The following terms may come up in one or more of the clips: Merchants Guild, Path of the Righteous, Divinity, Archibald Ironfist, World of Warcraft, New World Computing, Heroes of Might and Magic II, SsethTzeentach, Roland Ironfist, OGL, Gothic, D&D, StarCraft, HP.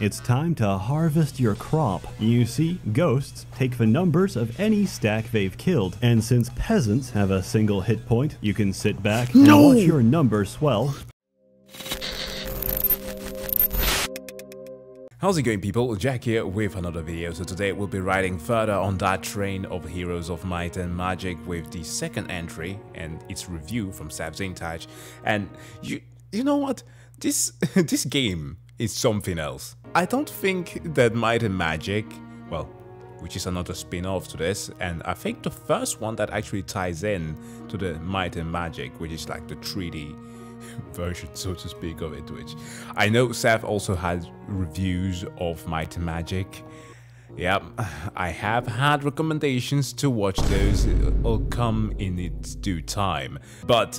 It's time to harvest your crop. You see, ghosts take the numbers of any stack they've killed, and since peasants have a single hit point, you can sit back and watch your number swell. How's it going, people? Jack here with another video. So today we'll be riding further on that train of Heroes of Might and Magic with the second entry and its review from SsethTzeentach. And you know what? This game is something else. I don't think that Might and Magic, well, which is another spin-off to this, and I think the first one that actually ties in to the Might and Magic, which is like the 3D version, so to speak, of it, which I know Seth also had reviews of Might and Magic. Yep, I have had recommendations to watch those. It'll come in its due time, but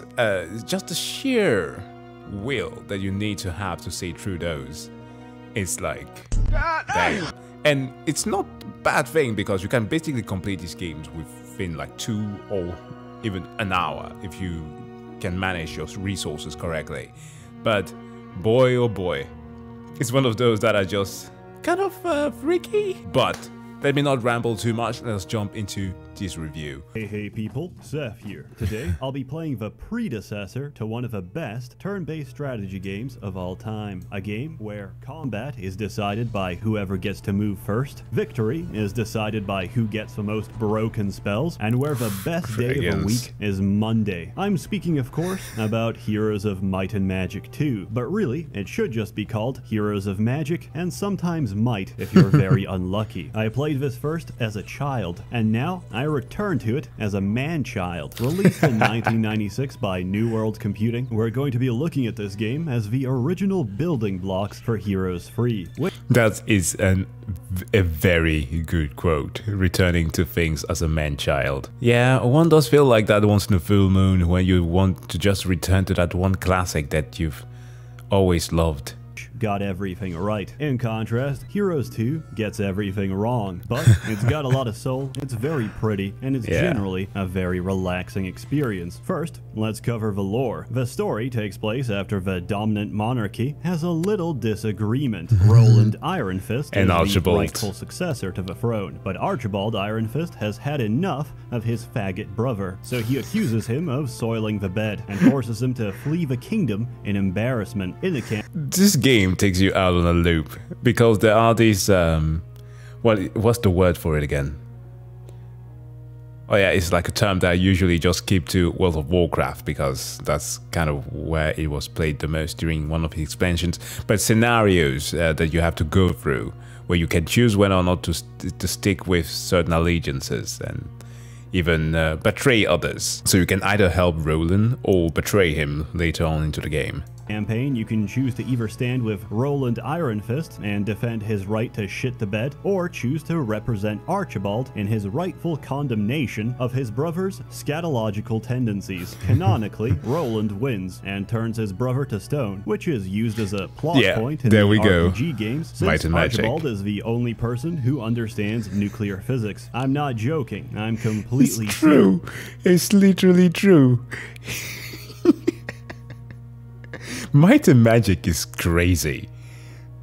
just the sheer will that you need to have to see through those is like damn. And it's not a bad thing, because you can basically complete these games within like 2 or even an hour if you can manage your resources correctly. But boy oh boy, it's one of those that are just kind of freaky. But let me not ramble too much, let's jump into this review. Hey people, Seth here. Today I'll be playing the predecessor to one of the best turn-based strategy games of all time. A game where combat is decided by whoever gets to move first, victory is decided by who gets the most broken spells, and where the best day of the week is Monday. I'm speaking, of course, about Heroes of Might and Magic 2, but really it should just be called Heroes of Magic and sometimes Might if you're very unlucky. I played this first as a child, and now I return to it as a man-child. Released in 1996 by New World Computing, we're going to be looking at this game as the original building blocks for Heroes 3. That is a very good quote, returning to things as a man-child. Yeah, one does feel like that once in a full moon, when you want to just return to that one classic that you've always loved. Got everything right. In contrast, Heroes 2 gets everything wrong, but it's got a lot of soul, it's very pretty, and it's generally a very relaxing experience. First, let's cover the lore. The story takes place after the dominant monarchy has a little disagreement. Roland Ironfist and is the rightful successor to the throne, but Archibald Ironfist has had enough of his faggot brother, so he accuses him of soiling the bed and forces him to flee the kingdom in embarrassment. In the camp, this game takes you out on a loop, because there are these well, what's the word for it again? Oh yeah, it's like a term that I usually just keep to World of Warcraft, because that's kind of where it was played the most during one of the expansions. But scenarios that you have to go through, where you can choose whether or not to stick with certain allegiances and even betray others. So you can either help Roland or betray him later on into the game. Campaign, you can choose to either stand with Roland Ironfist and defend his right to shit the bed, or choose to represent Archibald in his rightful condemnation of his brother's scatological tendencies. Canonically, Roland wins and turns his brother to stone, which is used as a plot point in RPG games, since Archibald is the only person who understands nuclear physics. I'm not joking, I'm completely true. It's literally true. Might and Magic is crazy.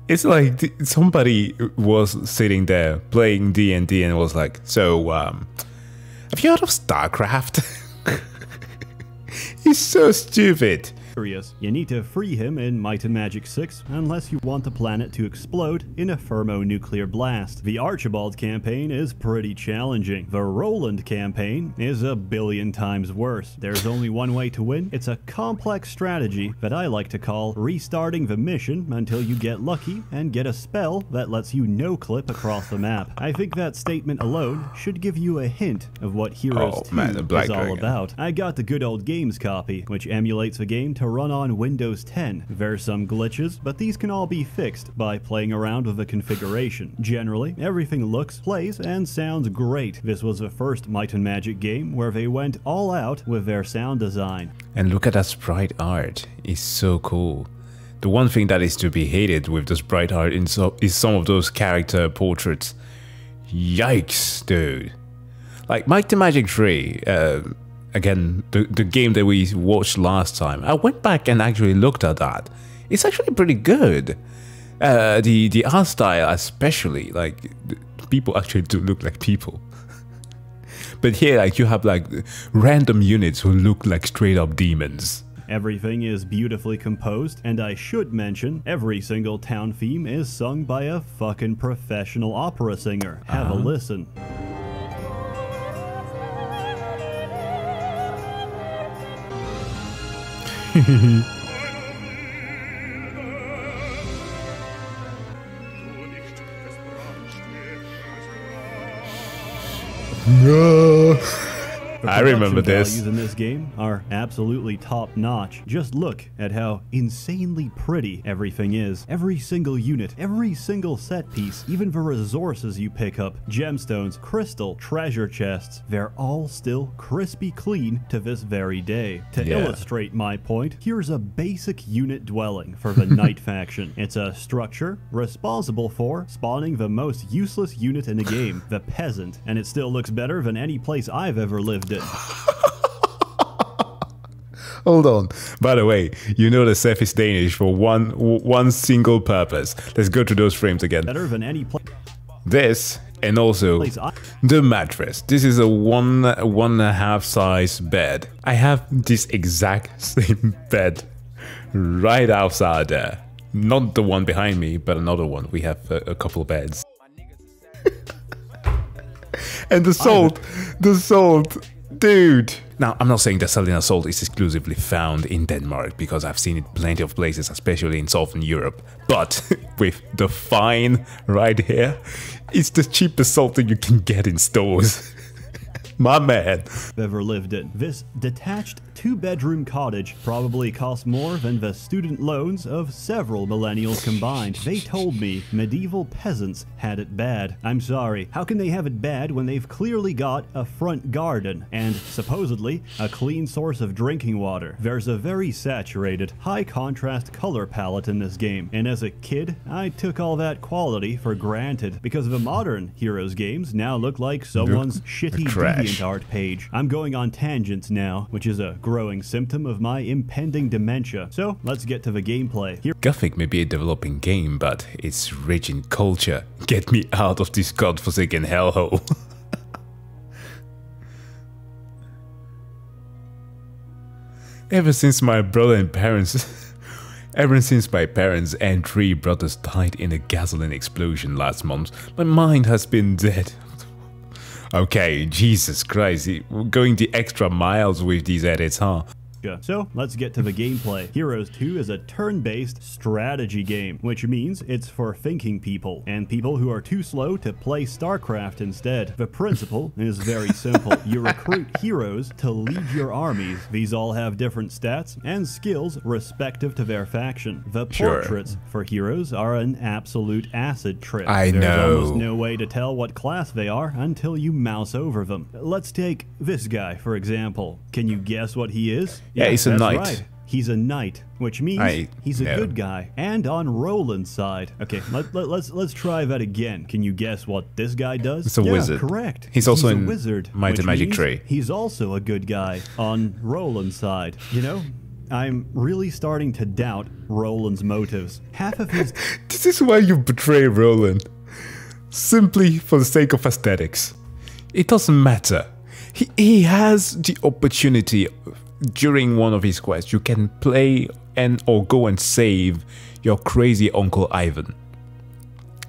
It's like somebody was sitting there playing D&D and was like, so, have you heard of StarCraft? It's so stupid. You need to free him in Might and Magic 6 unless you want the planet to explode in a thermonuclear blast. The Archibald campaign is pretty challenging. The Roland campaign is a billion times worse. There's only one way to win. It's a complex strategy that I like to call restarting the mission until you get lucky and get a spell that lets you no-clip across the map. I think that statement alone should give you a hint of what Heroes 2 is all about. I got the Good Old Games copy, which emulates the game to run on Windows 10. There's some glitches, but these can all be fixed by playing around with the configuration. Generally, everything looks, plays, and sounds great. This was the first Might and Magic game where they went all out with their sound design. And look at that sprite art, it's so cool. The one thing that is to be hated with the sprite art is some of those character portraits. Yikes, dude. Like Might and Magic 3, again, the game that we watched last time, I went back and actually looked at that. It's actually pretty good. The art style especially, like, people actually do look like people. But here, like, you have like random units who look like straight up demons. Everything is beautifully composed, and I should mention, every single town theme is sung by a fucking professional opera singer. Have a listen. No. I remember this. The values in this game are absolutely top notch. Just look at how insanely pretty everything is. Every single unit, every single set piece, even the resources you pick up, gemstones, crystal, treasure chests, they're all still crispy clean to this very day. To illustrate my point, here's a basic unit dwelling for the Knight faction. It's a structure responsible for spawning the most useless unit in the game, the peasant, and it still looks better than any place I've ever lived. Hold on. By the way, you know the Seth is Danish for one single purpose. Let's go to those frames again. Better than any place. This and also the mattress. This is a one and a half size bed. I have this exact same bed right outside there. Not the one behind me, but another one. We have a couple of beds. And the salt, dude. Now, I'm not saying that Salina salt is exclusively found in Denmark, because I've seen it plenty of places, especially in Southern Europe. But with the fine right here, it's the cheapest salt that you can get in stores. My man. Ever lived in. This detached two-bedroom cottage probably cost more than the student loans of several millennials combined. They told me medieval peasants had it bad. I'm sorry, how can they have it bad when they've clearly got a front garden and supposedly a clean source of drinking water? There's a very saturated, high-contrast color palette in this game, and as a kid, I took all that quality for granted because the modern Heroes games now look like someone's shitty trash. Art page. I'm going on tangents now, which is a growing symptom of my impending dementia. So let's get to the gameplay. Here Gothic may be a developing game, but it's rich in culture. Get me out of this godforsaken hellhole. Ever since my parents and 3 brothers died in a gasoline explosion last month, my mind has been dead. Okay, Jesus Christ, we're going the extra miles with these edits, huh? So let's get to the gameplay. Heroes 2 is a turn-based strategy game, which means it's for thinking people and people who are too slow to play StarCraft instead. The principle is very simple. You recruit heroes to lead your armies. These all have different stats and skills respective to their faction. The portraits for heroes are an absolute acid trip. There's almost no way to tell what class they are until you mouse over them. Let's take this guy, for example. Can you guess what he is? Yeah, he's a knight. Right. He's a knight, which means he's a good guy and on Roland's side. Okay, let's try that again. Can you guess what this guy does? It's a wizard. Correct. He's also a wizard. Might and Magic 3. He's also a good guy on Roland's side. You know, I'm really starting to doubt Roland's motives. Half of his. This is why you betray Roland, simply for the sake of aesthetics. It doesn't matter. He has the opportunity. During one of his quests, you can play and or go and save your crazy Uncle Ivan.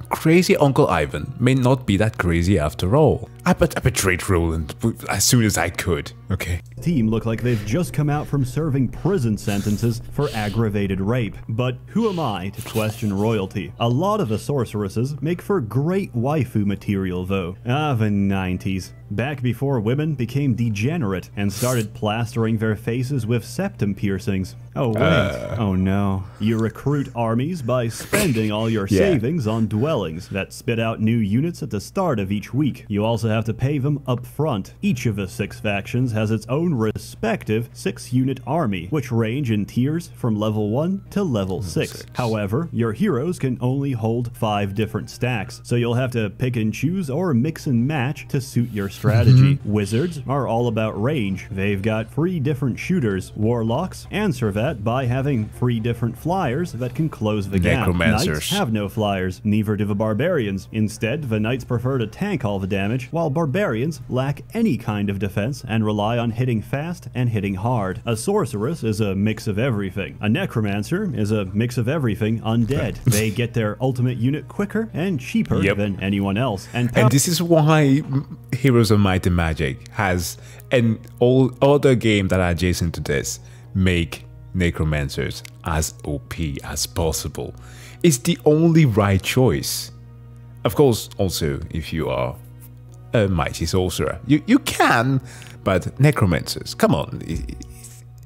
Crazy Uncle Ivan may not be that crazy after all. I betrayed Roland as soon as I could, okay? Team look like they've just come out from serving prison sentences for aggravated rape. But who am I to question royalty? A lot of the sorceresses make for great waifu material though. Ah, the 90s. Back before women became degenerate and started plastering their faces with septum piercings. Oh wait, oh no. You recruit armies by spending all your savings on dwellings that spit out new units at the start of each week. You also have have to pay them up front. Each of the six factions has its own respective six-unit army, which range in tiers from level 1 to level 6. However, your heroes can only hold 5 different stacks, so you'll have to pick and choose or mix and match to suit your strategy. Wizards are all about range. They've got 3 different shooters. Warlocks answer that by having 3 different flyers that can close the gap. Knights have no flyers, neither do the barbarians. Instead, the knights prefer to tank all the damage, while barbarians lack any kind of defense and rely on hitting fast and hitting hard. A sorceress is a mix of everything. A necromancer is a mix of everything undead. They get their ultimate unit quicker and cheaper than anyone else. And this is why Heroes of Might and Magic has, and all other games that are adjacent to this, make necromancers as OP as possible. It's the only right choice. Of course, also, if you are a mighty sorcerer, you can, but necromancers, come on,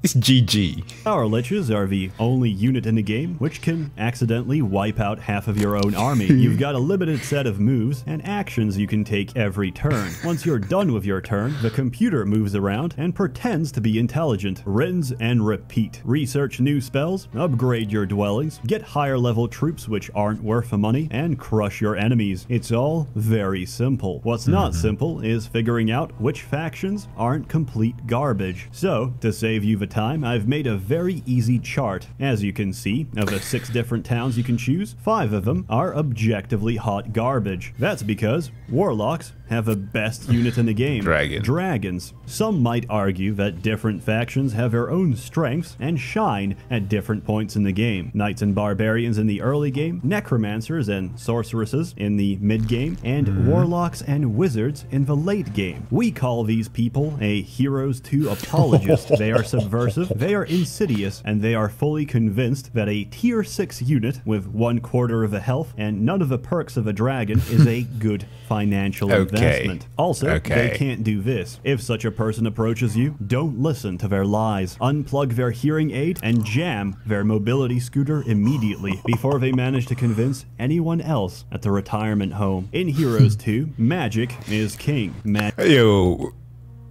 it's GG. Our liches are the only unit in the game which can accidentally wipe out half of your own army. You've got a limited set of moves and actions you can take every turn. Once you're done with your turn, the computer moves around and pretends to be intelligent. Rinse and repeat. Research new spells, upgrade your dwellings, get higher level troops which aren't worth the money, and crush your enemies. It's all very simple. What's not simple is figuring out which factions aren't complete garbage. So, to save you the time, I've made a very easy chart. As you can see, of the 6 different towns you can choose, 5 of them are objectively hot garbage. That's because warlocks have the best unit in the game. Dragons. Some might argue that different factions have their own strengths and shine at different points in the game. Knights and barbarians in the early game, necromancers and sorceresses in the mid game, and warlocks and wizards in the late game. We call these people a Heroes 2 apologist. They are subversive, they are insidious, and they are fully convinced that a tier 6 unit with 1/4 of the health and none of the perks of a dragon is a good financial investment. Also, they can't do this. If such a person approaches you, don't listen to their lies. Unplug their hearing aid and jam their mobility scooter immediately before they manage to convince anyone else at the retirement home. In Heroes 2, magic is king. Yo,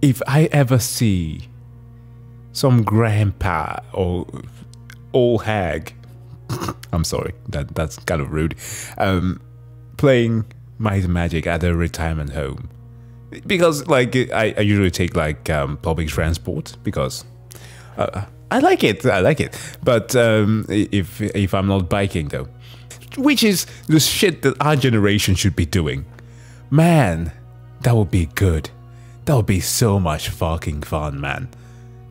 if I ever see some grandpa or old hag, I'm sorry, that's kind of rude, playing Might and Magic at a retirement home, because like I usually take like public transport because I like it, but if I'm not biking though, which is the shit that our generation should be doing, man, that would be good. That would be so much fucking fun, man.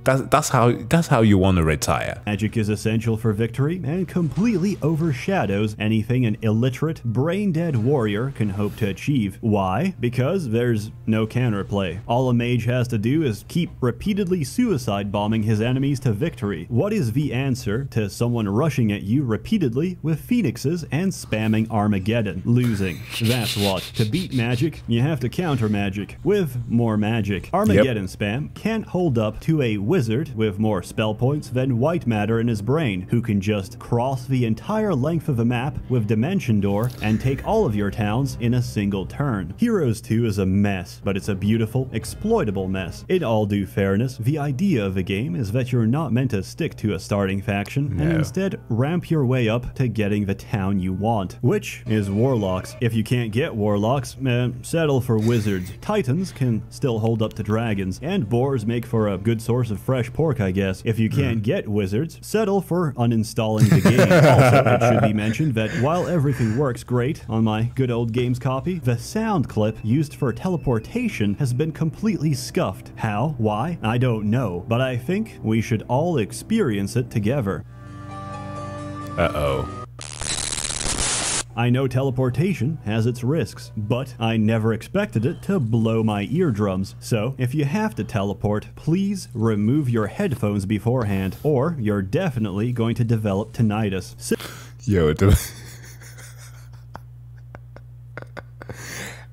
That's how you want to retire. Magic is essential for victory and completely overshadows anything an illiterate, brain-dead warrior can hope to achieve. Why? Because there's no counterplay. All a mage has to do is keep repeatedly suicide bombing his enemies to victory. What is the answer to someone rushing at you repeatedly with phoenixes and spamming Armageddon? Losing. That's what. To beat magic, you have to counter magic with more magic. Armageddon spam can't hold up to a wizard with more spell points than white matter in his brain, who can just cross the entire length of the map with Dimension Door and take all of your towns in a single turn. Heroes 2 is a mess, but it's a beautiful, exploitable mess. In all due fairness, the idea of the game is that you're not meant to stick to a starting faction and instead ramp your way up to getting the town you want, which is warlocks. If you can't get warlocks, settle for wizards. Titans can still hold up to dragons, and boars make for a good source of fresh pork, I guess. If you can't get wizards, settle for uninstalling the game. Also, it should be mentioned that while everything works great on my good old games copy, the sound clip used for teleportation has been completely scuffed. How? Why? I don't know, but I think we should all experience it together. Uh-oh. I know teleportation has its risks, but I never expected it to blow my eardrums. So, if you have to teleport, please remove your headphones beforehand, or you're definitely going to develop tinnitus. Yo,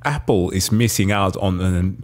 Apple is missing out on an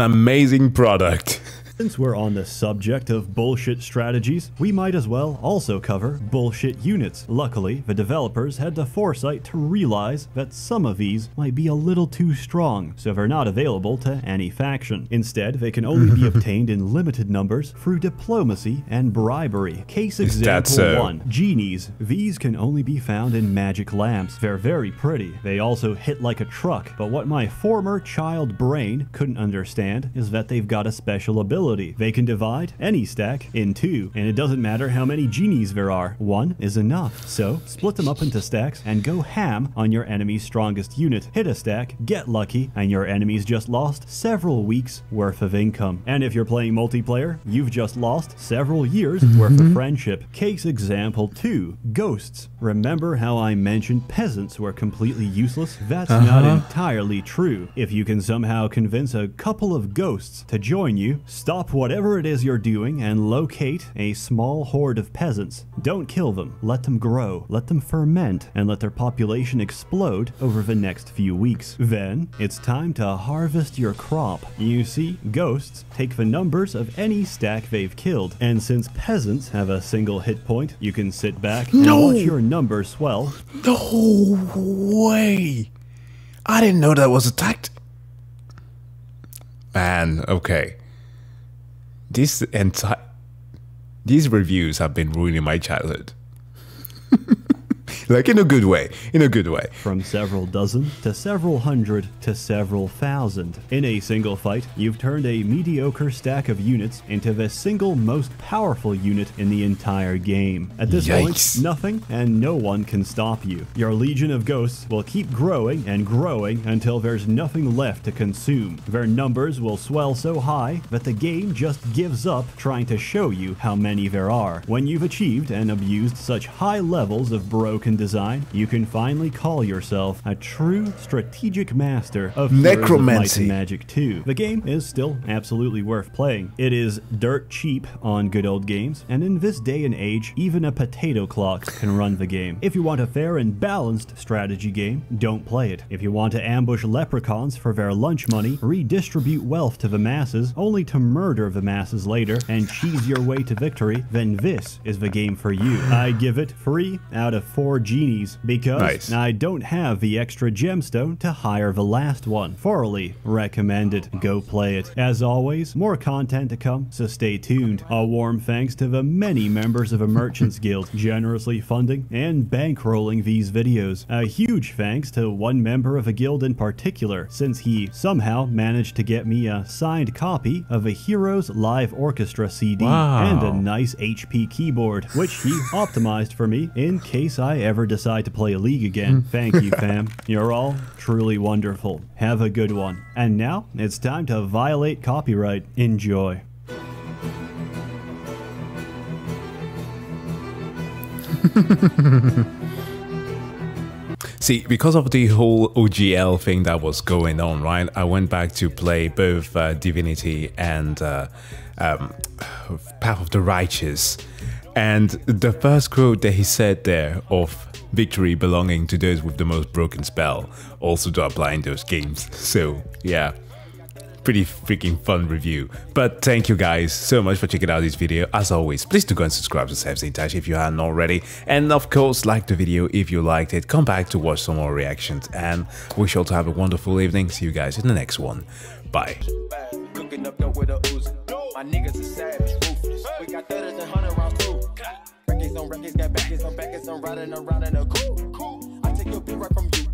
amazing product. Since we're on the subject of bullshit strategies, we might as well also cover bullshit units. Luckily, the developers had the foresight to realize that some of these might be a little too strong, so they're not available to any faction. Instead, they can only be obtained in limited numbers through diplomacy and bribery. Case example 1. Genies. These can only be found in magic lamps. They're very pretty. They also hit like a truck, but what my former child brain couldn't understand is that they've got a special ability. They can divide any stack in two, and it doesn't matter how many genies there are. One is enough. So split them up into stacks and go ham on your enemy's strongest unit. Hit a stack, get lucky, and your enemy's just lost several weeks worth of income. And if you're playing multiplayer, you've just lost several years worth of friendship. Case example 2, ghosts. Remember how I mentioned peasants were completely useless? That's not entirely true. If you can somehow convince a couple of ghosts to join you, stop whatever it is you're doing and locate a small horde of peasants. Don't kill them. Let them grow. Let them ferment and let their population explode over the next few weeks. Then it's time to harvest your crop. You see, ghosts take the numbers of any stack they've killed. And since peasants have a single hit point, you can sit back and watch your numbers swell. No way! I didn't know that was a tactic. Man, okay. These reviews have been ruining my childhood. Like, in a good way, in a good way. From several dozen to several hundred to several thousand. In a single fight, you've turned a mediocre stack of units into the single most powerful unit in the entire game. At this point, nothing and no one can stop you. Your legion of ghosts will keep growing and growing until there's nothing left to consume. Their numbers will swell so high that the game just gives up trying to show you how many there are. When you've achieved and abused such high levels of broken design, you can finally call yourself a true strategic master of Necromancy. Heroes of Might and Magic II. The game is still absolutely worth playing. It is dirt cheap on good old games, and in this day and age, even a potato clock can run the game. If you want a fair and balanced strategy game, don't play it. If you want to ambush leprechauns for their lunch money, redistribute wealth to the masses, only to murder the masses later, and cheese your way to victory, then this is the game for you. I give it 3 out of 4 genies because I don't have the extra gemstone to hire the last one. Thoroughly recommend it. Go play it. As always, more content to come, so stay tuned. A warm thanks to the many members of the Merchants Guild generously funding and bankrolling these videos. A huge thanks to one member of a guild in particular, since he somehow managed to get me a signed copy of a Heroes Live Orchestra CD and a nice HP keyboard, which he optimized for me in case I ever decide to play a league again. Thank you, fam. You're all truly wonderful. Have a good one. And now it's time to violate copyright. Enjoy. See, because of the whole OGL thing that was going on, right? I went back to play both Divinity and Path of the Righteous. And the first quote that he said there of victory belonging to those with the most broken spell also to apply in those games. So yeah, pretty freaking fun review. But thank you guys so much for checking out this video. As always, please do go and subscribe to SsethTzeentach if you haven't already. And of course, like the video if you liked it. Come back to watch some more reactions. And wish you all to have a wonderful evening. See you guys in the next one. Bye. My niggas are savage, ruthless. We got 30s and 100 round crew. Rackets on rackets, got backers on backers. I'm riding around in a coupe. I take your beat right from you.